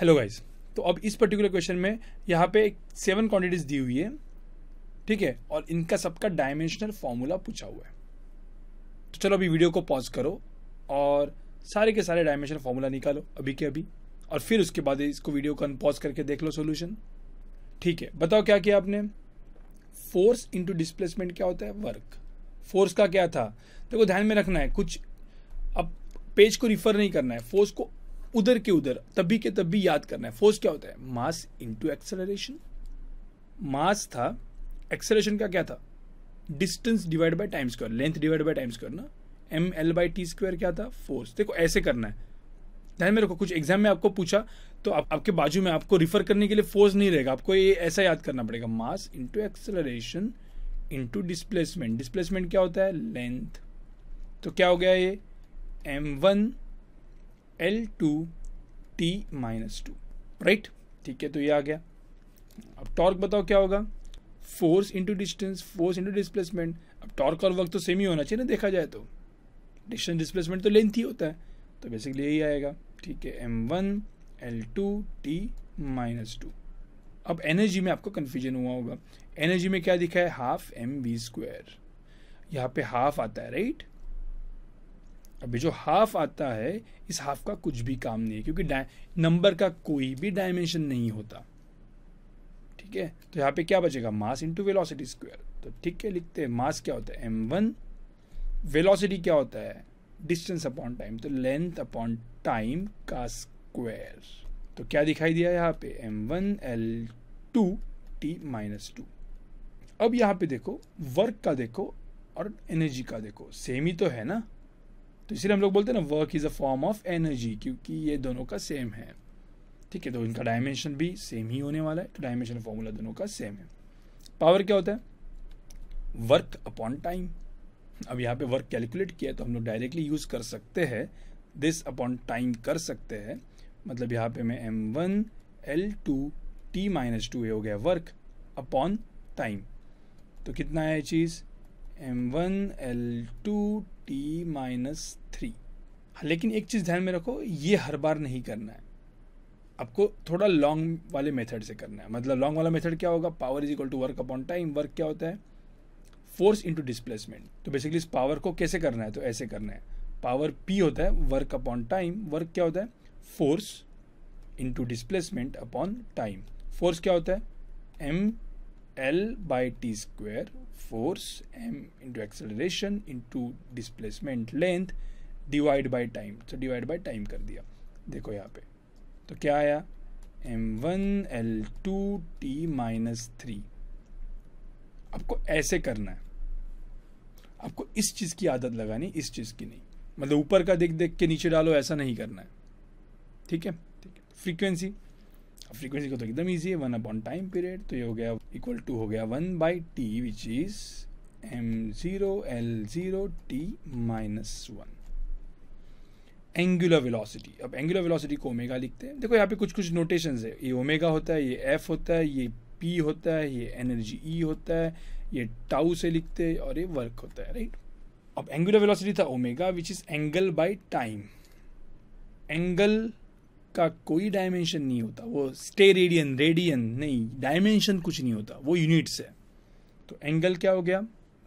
Hello guys, तो अब इस पर्टिकुलर क्वेश्चन में यहाँ पे एक 7 क्वांटिटीज दी हुई है, ठीक है, और इनका सबका डायमेंशनल फॉर्मूला पूछा हुआ है। तो चलो अभी वीडियो को पॉज करो और सारे के सारे डायमेंशनल फॉर्मूला निकालो अभी के अभी, और फिर उसके बाद इसको वीडियो को अनपॉज करके देख लो सोल्यूशन। ठीक है, बताओ क्या किया आपने। फोर्स इंटू डिस्प्लेसमेंट क्या होता है, वर्क। फोर्स का क्या था, देखो ध्यान में रखना है कुछ, अब पेज को रिफर नहीं करना है, फोर्स को उधर के उधर तभी के तभी याद करना है। फोर्स क्या होता है, मास इंटू एक्सेलरेशन। मास था, एक्सेलरेशन का क्या था, distance divide by time square, length divide by time square ना, mL/t² क्या था, फोर्स। देखो ऐसे करना है, ध्यान में रखो। कुछ एग्जाम में आपको पूछा तो आपके बाजू में आपको रिफर करने के लिए फोर्स नहीं रहेगा, आपको ये ऐसा याद करना पड़ेगा, mass into acceleration into displacement. Displacement क्या होता है, लेंथ। तो क्या हो गया ये m1 L2 t - 2, राइट। ठीक है, तो ये आ गया। अब टॉर्क बताओ क्या होगा, force into distance, force into displacement. अब टॉर्क और वर्क तो सेम ही होना चाहिए ना, देखा जाए तो डिस्टेंस डिस्प्लेसमेंट तो लेंथ ही होता है, तो बेसिकली यही आएगा। ठीक है, m1 L2 t - 2। अब एनर्जी में आपको कन्फ्यूजन हुआ होगा, एनर्जी में क्या दिखा है, ½mv²। यहाँ पे हाफ आता है, राइट। अभी जो हाफ आता है, इस हाफ का कुछ भी काम नहीं है, क्योंकि नंबर का कोई भी डायमेंशन नहीं होता। ठीक है, तो यहाँ पे क्या बचेगा, मास इंटू वेलोसिटी स्क्वायर। तो ठीक है, लिखते हैं मास क्या होता है, m1, वेलोसिटी क्या होता है, डिस्टेंस अपॉन टाइम, तो लेंथ अपॉन टाइम का स्क्वायर। तो क्या दिखाई दिया यहाँ पे, m1 L2 t - 2। अब यहाँ पे देखो, वर्क का देखो और एनर्जी का देखो, सेम ही तो है ना, तो इसलिए हम लोग बोलते हैं ना, work is a form of energy, क्योंकि ये दोनों का सेम है। ठीक है, तो इनका डायमेंशन भी सेम ही होने वाला है, तो डायमेंशन फॉर्मूला दोनों का सेम है। पावर क्या होता है, वर्क अपॉन टाइम। अब यहाँ पे वर्क कैलकुलेट किया है, तो हम लोग डायरेक्टली यूज कर सकते हैं, दिस अपॉन टाइम कर सकते हैं। मतलब यहाँ पे मैं m1 L2 t - 2 हो गया, वर्क अपॉन टाइम। तो कितना है चीज़, m1 L2 t - 3। लेकिन एक चीज़ ध्यान में रखो, ये हर बार नहीं करना है आपको, थोड़ा लॉन्ग वाले मेथड से करना है। मतलब लॉन्ग वाला मेथड क्या होगा, power is equal to work upon time. Work क्या होता है, फोर्स इंटू डिस्प्लेसमेंट। तो बेसिकली इस पावर को कैसे करना है, तो ऐसे करना है, पावर पी होता है वर्क अपॉन टाइम। वर्क क्या होता है, force into displacement upon time. Force क्या होता है, mL/t², force m into acceleration into displacement, length divide by time. तो डिवाइड बाय टाइम कर दिया, देखो यहाँ पे, तो क्या आया, m1 L2 t - 3। आपको ऐसे करना है, आपको इस चीज़ की आदत लगानी, इस चीज़ की नहीं। मतलब ऊपर का देख देख के नीचे डालो, ऐसा नहीं करना है। ठीक है, ठीक है। फ्रीक्वेंसी, फ्रीक्वेंसी को तो एकदम ईजी है, 1/टाइम पीरियड। तो ये हो गया इक्वल टू हो गया 1/t, which is m0 L0 t - 1। Angular velocity, अब एंगुलर वेलोसिटी को ओमेगा लिखते हैं। देखो यहाँ पे कुछ कुछ नोटेशंस है, ये ओमेगा होता है, ये f होता है, ये p होता है, ये एनर्जी e होता है, ये टाउ से लिखते हैं, और ये वर्क होता है, राइट। अब एंगुलर वेलोसिटी था omega, which is angle by time. Angle का कोई डायमेंशन नहीं होता, वो स्टे रेडियन, रेडियन नहीं, डायमेंशन कुछ नहीं होता, वो यूनिट्स है। तो एंगल क्या हो गया,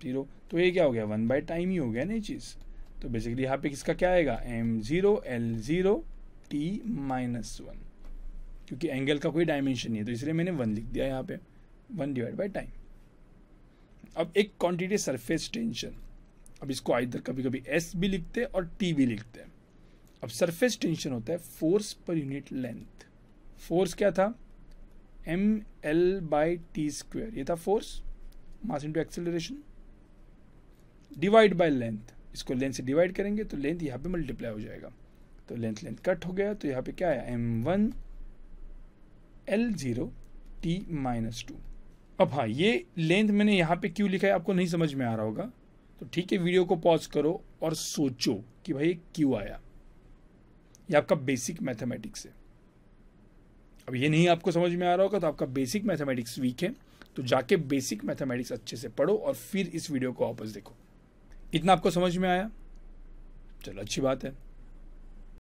0, तो ये क्या हो गया, 1/टाइम ही हो गया ना ये चीज़। तो बेसिकली यहाँ पे किसका क्या आएगा, m0 L0 t - 1, क्योंकि एंगल का कोई डायमेंशन नहीं है, तो इसलिए मैंने 1 लिख दिया यहाँ पे, 1/टाइम। अब एक क्वांटिटी है सरफेस टेंशन। अब इसको आइदर कभी कभी s भी लिखते हैं और t भी लिखते हैं। अब सरफेस टेंशन होता है force per unit length. Force क्या था, mL/t², ये था force, mass into acceleration, divide by length. इसको लेंथ से डिवाइड करेंगे तो लेंथ यहाँ पे मल्टीप्लाई हो जाएगा, तो लेंथ लेंथ कट हो गया। तो यहाँ पे क्या आया, m1 L0 t - 2। अब हाँ, ये लेंथ मैंने यहाँ पे क्यों लिखा है, आपको नहीं समझ में आ रहा होगा, तो ठीक है, वीडियो को पॉज करो और सोचो कि भाई ये क्यों आया। ये आपका बेसिक मैथमेटिक्स है। अब ये नहीं आपको समझ में आ रहा होगा तो आपका बेसिक मैथमेटिक्स वीक है, तो जाके बेसिक मैथमेटिक्स अच्छे से पढ़ो और फिर इस वीडियो को वापस देखो। इतना आपको समझ में आया, चलो अच्छी बात है।